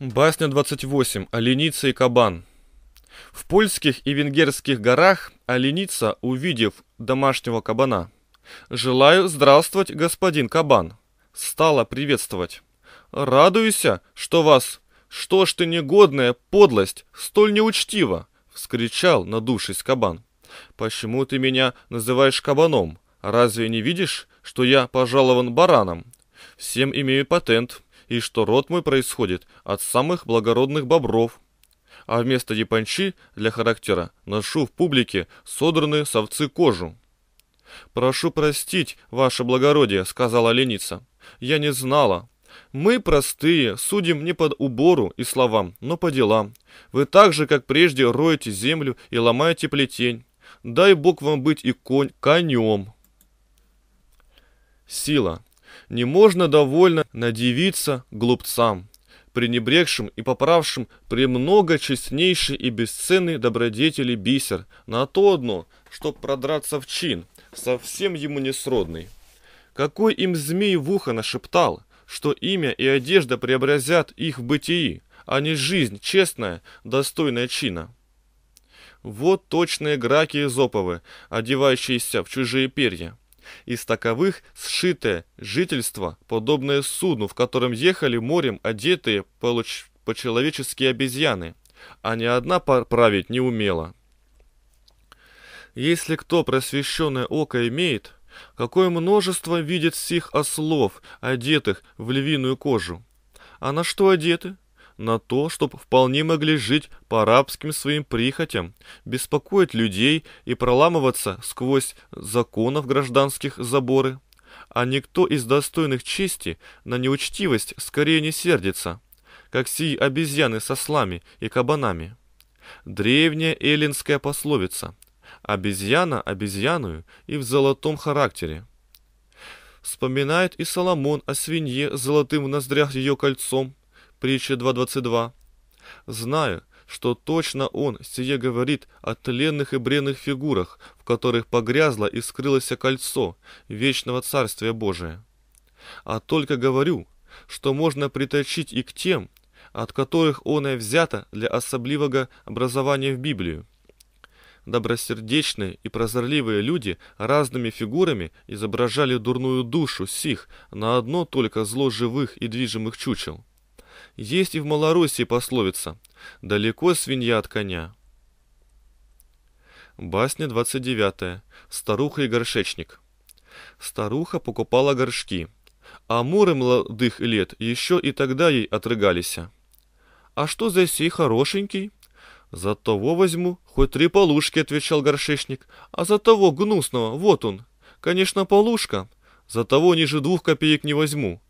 Басня 28. Оленица и кабан. В польских и венгерских горах оленица, увидев домашнего кабана: «Желаю здравствовать, господин кабан», стала приветствовать: «Радуйся, что вас... Что ж ты, негодная подлость, столь неучтива!» — вскричал, надувшись, кабан. «Почему ты меня называешь кабаном? Разве не видишь, что я пожалован бараном? Всем имею патент, и что род мой происходит от самых благородных бобров. А вместо япончи для характера ношу в публике содранную с овцы кожу». «Прошу простить, ваше благородие», — сказала оленица. «Я не знала. Мы, простые, судим не под убору и словам, но по делам. Вы так же, как прежде, роете землю и ломаете плетень. Дай Бог вам быть и конем». Сила. Не можно довольно надивиться глупцам, пренебрегшим и поправшим премного честнейший и бесценный добродетели бисер, на то одно, чтоб продраться в чин, совсем ему не сродный. Какой им змей в ухо нашептал, что имя и одежда преобразят их в бытии, а не жизнь честная, достойная чина. Вот точные граки эзоповы, одевающиеся в чужие перья. Из таковых сшитое жительство, подобное судну, в котором ехали морем одетые по-человечески обезьяны, а ни одна править не умела. Если кто просвещенное око имеет, какое множество видит сих ослов, одетых в львиную кожу. А на что одеты? На то, чтоб вполне могли жить по арабским своим прихотям, беспокоить людей и проламываться сквозь законов гражданских заборы. А никто из достойных чести на неучтивость скорее не сердится, как сии обезьяны с ослами и кабанами. Древняя эллинская пословица: «Обезьяна обезьяную и в золотом характере». Вспоминает и Соломон о свинье с золотым в ноздрях ее кольцом. Притча 2.22. «Знаю, что точно он сие говорит о тленных и бренных фигурах, в которых погрязло и скрылось кольцо вечного Царствия Божия. А только говорю, что можно приточить и к тем, от которых оно взято для особливого образования в Библию. Добросердечные и прозорливые люди разными фигурами изображали дурную душу сих на одно только зло живых и движимых чучел». Есть и в Малороссии пословица: «Далеко свинья от коня». Басня 29. Старуха и горшечник. Старуха покупала горшки, а муры молодых лет еще и тогда ей отрыгались: «А что за сей хорошенький?» «За того возьму, хоть три полушки», — отвечал горшечник, «а за того гнусного, вот он, конечно, полушка, за того ниже 2 копеек не возьму.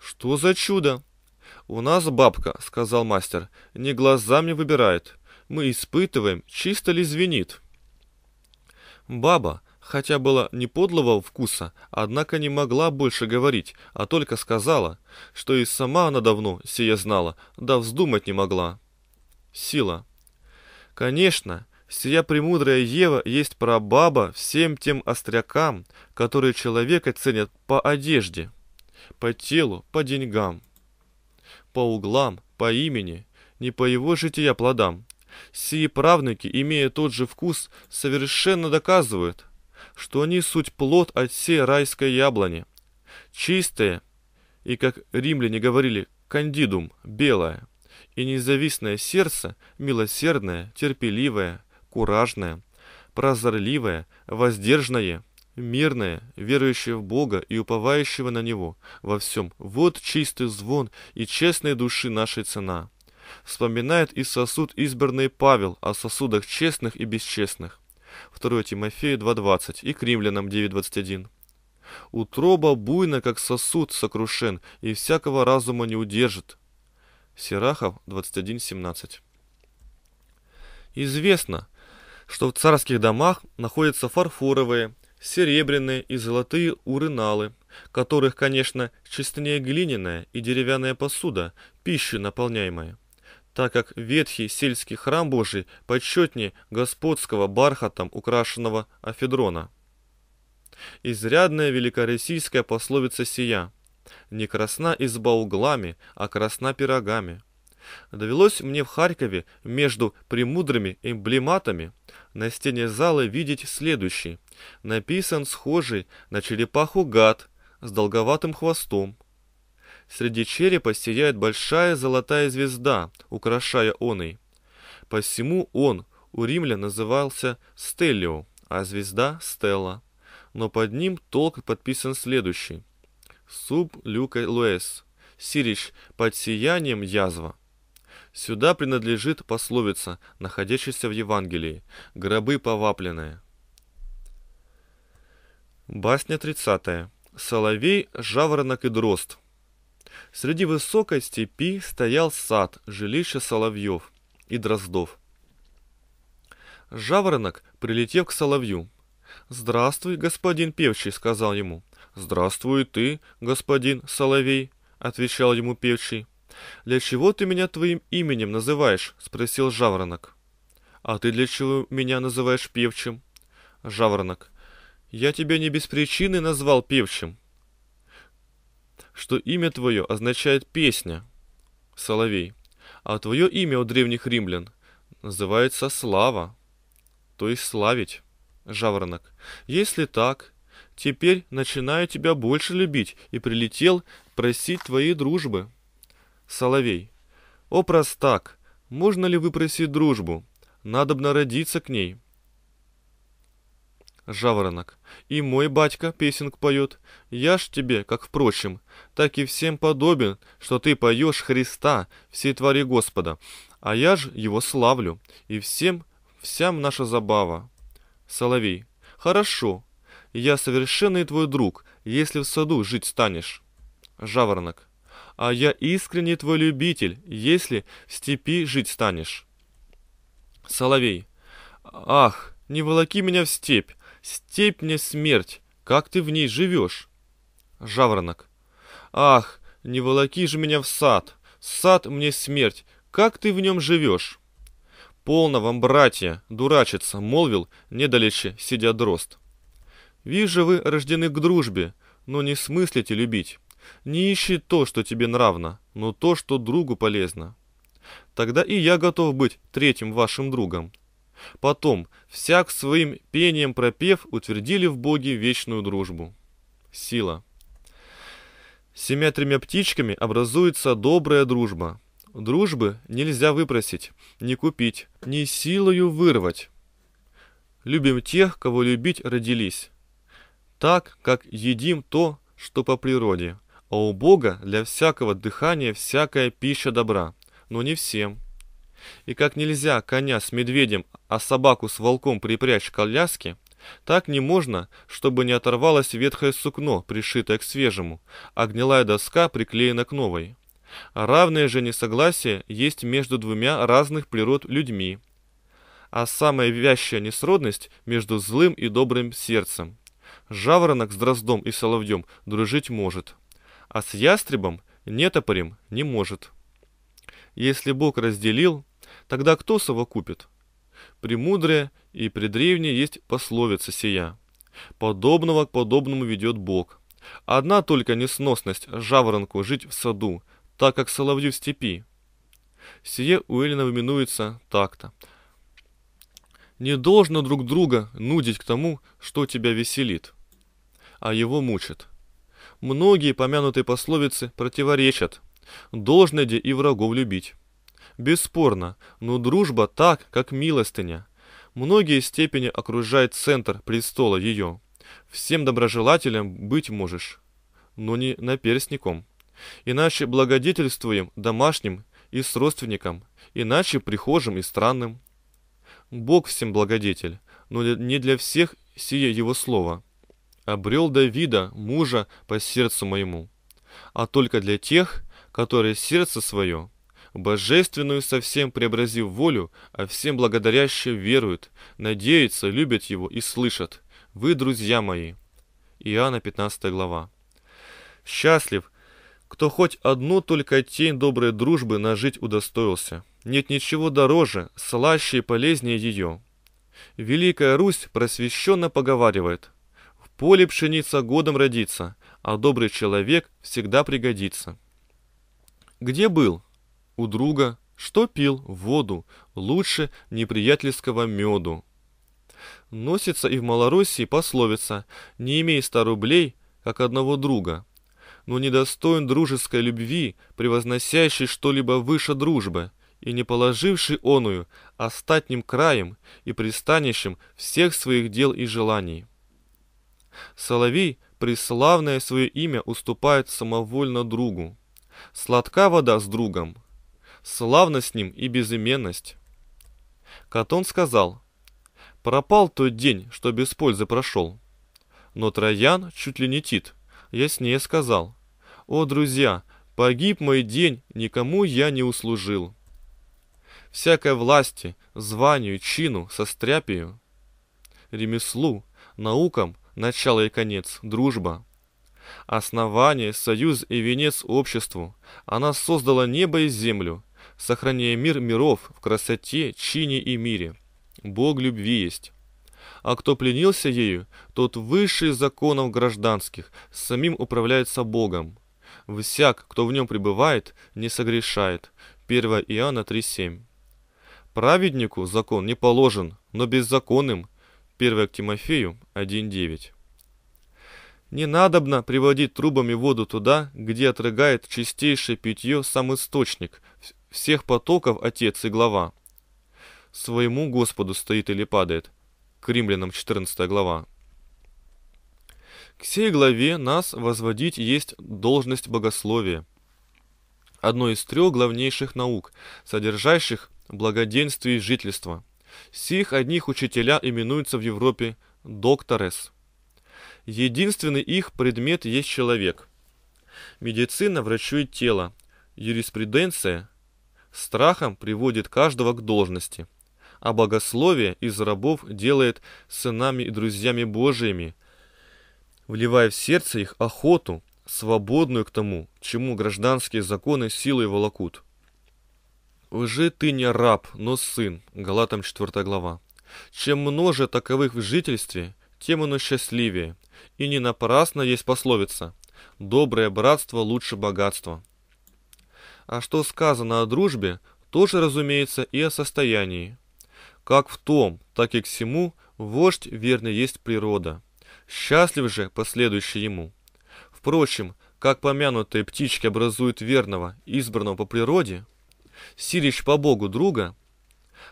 Что за чудо?» «У нас бабка, — сказал мастер, — не глазами выбирает, мы испытываем, чисто ли звенит». Баба, хотя была не подлого вкуса, однако не могла больше говорить, а только сказала, что и сама она давно сие знала, да вздумать не могла. Сила. Конечно, сия премудрая Ева есть прабаба всем тем острякам, которые человека ценят по одежде, по телу, по деньгам, по углам, по имени, не по его жития плодам. Сии правнуки, имея тот же вкус, совершенно доказывают, что они суть плод от сей райской яблони. Чистое и, как римляне говорили, кандидум, белое, и независное сердце, милосердное, терпеливое, куражное, прозорливое, воздержное, мирное, верующее в Бога и уповающего на Него во всем. Вот чистый звон и честной души нашей цена. Вспоминает и сосуд избранный Павел о сосудах честных и бесчестных. 2 Тимофею 2.20 и к Римлянам 9.21. «Утроба буйна, как сосуд, сокрушен, и всякого разума не удержит». Сирахов 21.17. Известно, что в царских домах находятся фарфоровые, серебряные и золотые урыналы, которых, конечно, честнее глиняная и деревянная посуда, пищу наполняемая, так как ветхий сельский храм Божий почетнее господского бархатом украшенного афедрона. Изрядная великороссийская пословица сия: «Не красна изба углами, а красна пирогами». Довелось мне в Харькове между премудрыми эмблематами на стене зала видеть следующий. Написан схожий на черепаху гад с долговатым хвостом. Среди черепа сияет большая золотая звезда, украшая оный. Посему он у римлян назывался Стеллио, а звезда — Стелла. Но под ним толк подписан следующий. Суб люка луэс. Сирич, под сиянием язва. Сюда принадлежит пословица, находящаяся в Евангелии. Гробы повапленные. Басня 30. Соловей, жаворонок и дрозд. Среди высокой степи стоял сад, жилище соловьев и дроздов. Жаворонок, прилетев к соловью: «Здравствуй, господин певчий», — сказал ему. «Здравствуй ты, господин соловей», — отвечал ему певчий. «Для чего ты меня твоим именем называешь?» — спросил жаворонок. «А ты для чего меня называешь певчим?» Жаворонок: «Я тебя не без причины назвал певчим, что имя твое означает песня». Соловей: «А твое имя у древних римлян называется слава, то есть славить». Жаворонок: «Если так, теперь начинаю тебя больше любить и прилетел просить твоей дружбы». Соловей: «О, простак, можно ли выпросить дружбу? Надобно родиться к ней». Жаворонок: «И мой батька песенку поет. Я ж тебе, как впрочем, так и всем подобен, что ты поешь Христа, всей твари Господа, а я ж его славлю, и всем всям наша забава». Соловей: «Хорошо, я совершенный твой друг, если в саду жить станешь». Жаворонок: «А я искренний твой любитель, если в степи жить станешь». Соловей: «Ах, не волоки меня в степь, степь мне смерть, как ты в ней живешь». Жаворонок: «Ах, не волоки же меня в сад, сад мне смерть, как ты в нем живешь». «Полно вам, братья, дурачиться», — молвил недалече сидя дрозд. «Вижу, вы рождены к дружбе, но не смыслите любить. Не ищи то, что тебе нравно, но то, что другу полезно. Тогда и я готов быть третьим вашим другом». Потом, всяк своим пением пропев, утвердили в Боге вечную дружбу. Сила. Семя-тремя птичками образуется добрая дружба. Дружбы нельзя выпросить, не купить, не силою вырвать. Любим тех, кого любить родились, так, как едим то, что по природе. А у Бога для всякого дыхания всякая пища добра, но не всем. И как нельзя коня с медведем, а собаку с волком припрячь к коляске, так не можно, чтобы не оторвалось ветхое сукно, пришитое к свежему, а гнилая доска приклеена к новой. Равное же несогласие есть между двумя разных природ людьми, а самая вязчая несродность между злым и добрым сердцем. Жаворонок с дроздом и соловьем дружить может, а с ястребом, нетопырем, не может. Если Бог разделил, тогда кто совокупит? Премудрая и предревняя есть пословица сия: «Подобного к подобному ведет Бог». Одна только несносность жаворонку жить в саду, так как соловью в степи. Сие у эллинов именуется так-то: «Не должно друг друга нудить к тому, что тебя веселит, а его мучит». Многие помянутые пословицы противоречат: «Должно де и врагов любить». Бесспорно, но дружба так, как милостыня. Многие степени окружает центр престола ее. Всем доброжелателем быть можешь, но не наперстником. Иначе благодетельствуем домашним и с родственником, иначе прихожим и странным. Бог всем благодетель, но не для всех сие его слово: «Обрел Давида, мужа по сердцу моему», а только для тех, которые сердце свое, божественную совсем преобразив волю, а всем благодарящие веруют, надеются, любят его и слышат: «Вы, друзья мои». Иоанна 15 глава. Счастлив, кто хоть одну только тень доброй дружбы нажить удостоился. Нет ничего дороже, слаще и полезнее ее. Великая Русь просвещенно поговаривает: «В поле пшеница годом родится, а добрый человек всегда пригодится». Где был? у друга, что пил воду лучше неприятельского меду. Носится и в Малороссии пословица «не имей 100 рублей, как одного друга», но недостоин дружеской любви, превозносящей что-либо выше дружбы, и не положивший оную остатним краем и пристанищем всех своих дел и желаний. Соловей преславное свое имя уступает самовольно другу. Сладка вода с другом, славна с ним и безыменность. Катон сказал: пропал тот день, что без пользы прошел. Но Троян чуть ли не Тит, яснее сказал: о, друзья, погиб мой день, никому я не услужил. Всякой власти, званию, чину, состряпию, ремеслу, наукам начало и конец, дружба. Основание, союз и венец обществу. Она создала небо и землю, сохраняя мир миров в красоте, чине и мире. Бог любви есть. А кто пленился ею, тот высший законов гражданских, самим управляется Богом. Всяк, кто в нем пребывает, не согрешает. 1 Иоанна 3:7. Праведнику закон не положен, но беззаконным. 1 Тимофею 1:9. Не надобно приводить трубами воду туда, где отрыгает чистейшее питье сам источник, всех потоков отец и глава. Своему Господу стоит или падает. К Римлянам 14 глава. К сей главе нас возводить есть должность богословия, одной из 3 главнейших наук, содержащих благоденствие и жительство. Сих одних учителя именуются в Европе докторес. Единственный их предмет есть человек. Медицина врачует тело, юриспруденция страхом приводит каждого к должности, а богословие из рабов делает сынами и друзьями Божиими, вливая в сердце их охоту, свободную к тому, чему гражданские законы силой волокут. «Уже ты не раб, но сын» Галатам 4 глава. Чем множе таковых в жительстве, тем оно счастливее, и не напрасно есть пословица «доброе братство лучше богатства». А что сказано о дружбе, тоже, разумеется, и о состоянии. Как в том, так и к сему вождь верный есть природа, счастлив же последующий ему. Впрочем, как помянутые птички образуют верного, избранного по природе, сирич по Богу друга,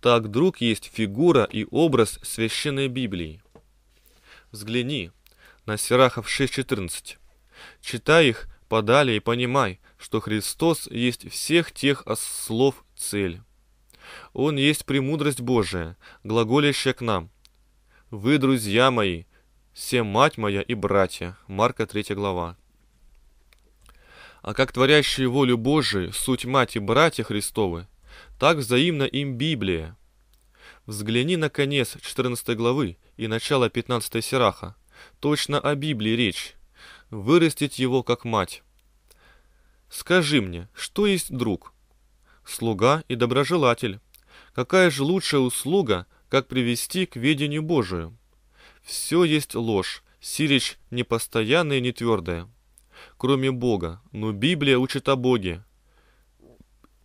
так друг есть фигура и образ священной Библии. Взгляни на Сирахов 6:14. Читай их подали и понимай, что Христос есть всех тех слов цель. Он есть премудрость Божия, глаголящая к нам. Вы, друзья мои, все мать моя и братья. Марка 3 глава. А как творящие волю Божию, суть мать и братья Христовы, так взаимно им Библия. Взгляни на конец 14 главы и начало 15 Сираха. Точно о Библии речь. Вырастить его как мать. Скажи мне, что есть друг? Слуга и доброжелатель. Какая же лучшая услуга, как привести к ведению Божию? Все есть ложь, сиречь непостоянная и нетвердая. Кроме Бога, но Библия учит о Боге.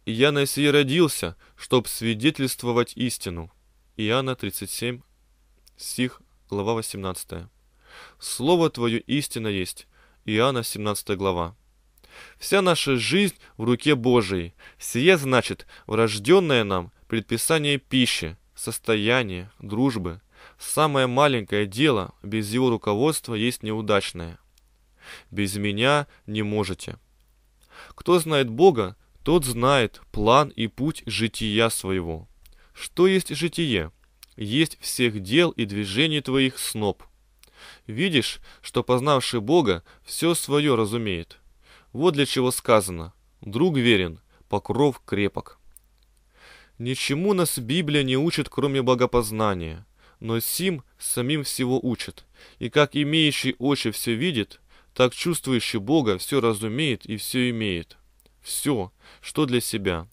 «Я на сей родился, чтоб свидетельствовать истину». Иоанна 37, стих, глава 18. «Слово Твое истина есть». Иоанна 17 глава. Вся наша жизнь в руке Божией. Сие значит врожденное нам предписание пищи, состояние, дружбы. Самое маленькое дело без его руководства есть неудачное. Без меня не можете. Кто знает Бога, тот знает план и путь жития своего. Что есть житие? Есть всех дел и движений твоих сноп. Видишь, что познавший Бога все свое разумеет. Вот для чего сказано: друг верен, покров крепок. Ничему нас Библия не учит, кроме богопознания, но сим самим всего учит. И как имеющий очи все видит, так чувствующий Бога все разумеет и все имеет. Все, что для себя.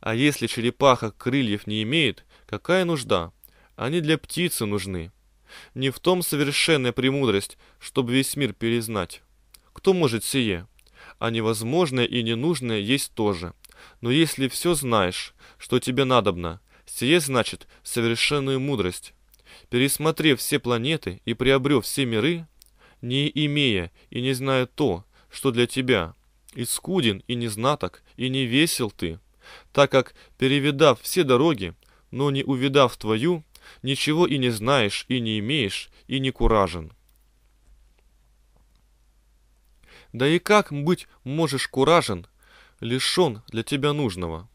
А если черепаха крыльев не имеет, какая нужда? Они для птицы нужны. Не в том совершенная премудрость, чтобы весь мир перезнать. Кто может сие? А невозможное и ненужное есть тоже. Но если все знаешь, что тебе надобно, сие значит совершенную мудрость. Пересмотрев все планеты и приобрев все миры, не имея и не зная то, что для тебя, и скуден, и незнаток, и не весел ты, так как, перевидав все дороги, но не увидав твою, ничего и не знаешь, и не имеешь, и не куражен. Да и как быть можешь куражен, лишен для тебя нужного?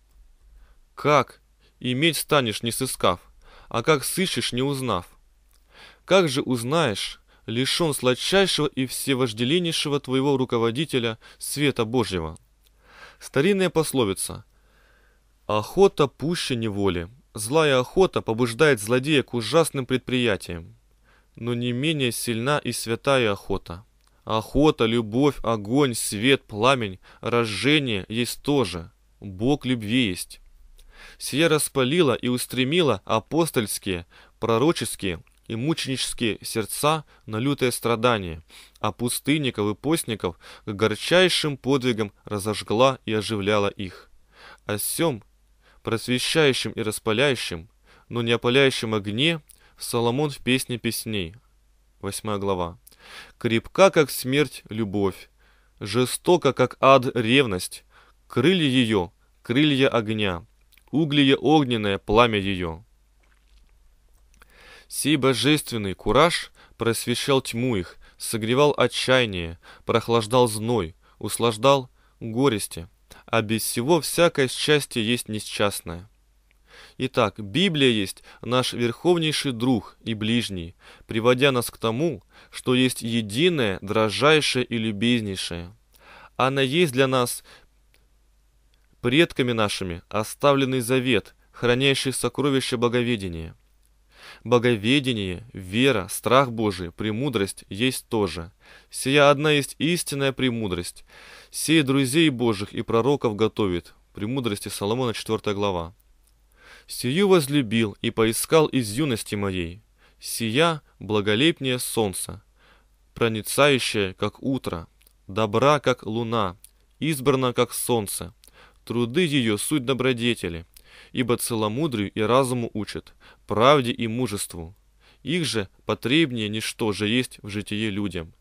Как иметь станешь, не сыскав, а как сыщешь, не узнав? Как же узнаешь, лишен сладчайшего и всевожделеннейшего твоего руководителя, света Божьего? Старинная пословица: «Охота пуще неволи». Злая охота побуждает злодея к ужасным предприятиям, но не менее сильна и святая охота. Охота, любовь, огонь, свет, пламень, разжение есть тоже. Бог любви есть. Сия распалила и устремила апостольские, пророческие и мученические сердца на лютое страдание, а пустынников и постников к горчайшим подвигам разожгла и оживляла их. О сём просвещающим и распаляющим, но не опаляющим огне, Соломон в песне песней. 8 глава. Крепка, как смерть, любовь, жестока, как ад, ревность, крылья ее, крылья огня, углие огненное, пламя ее. Сей божественный кураж просвещал тьму их, согревал отчаяние, прохлаждал зной, услаждал горести. А без всего всякое счастье есть несчастное. Итак, Библия есть наш верховнейший друг и ближний, приводя нас к тому, что есть единое, дражайшее и любезнейшее. Она есть для нас предками нашими оставленный завет, хранящий сокровища боговедения. Боговедение, вера, страх Божий, премудрость есть тоже. Сия одна есть истинная премудрость. Сей друзей Божьих и пророков готовит. Премудрости Соломона, 4 глава. Сию возлюбил и поискал из юности моей. Сия благолепнее солнца, проницающее, как утро, добра, как луна, избрана, как солнце. Труды ее суть добродетели, ибо целомудрию и разуму учат, правде и мужеству. Их же потребнее ничто же есть в житии людям.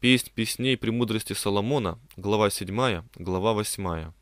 Песнь песней премудрости Соломона, глава 7, глава 8.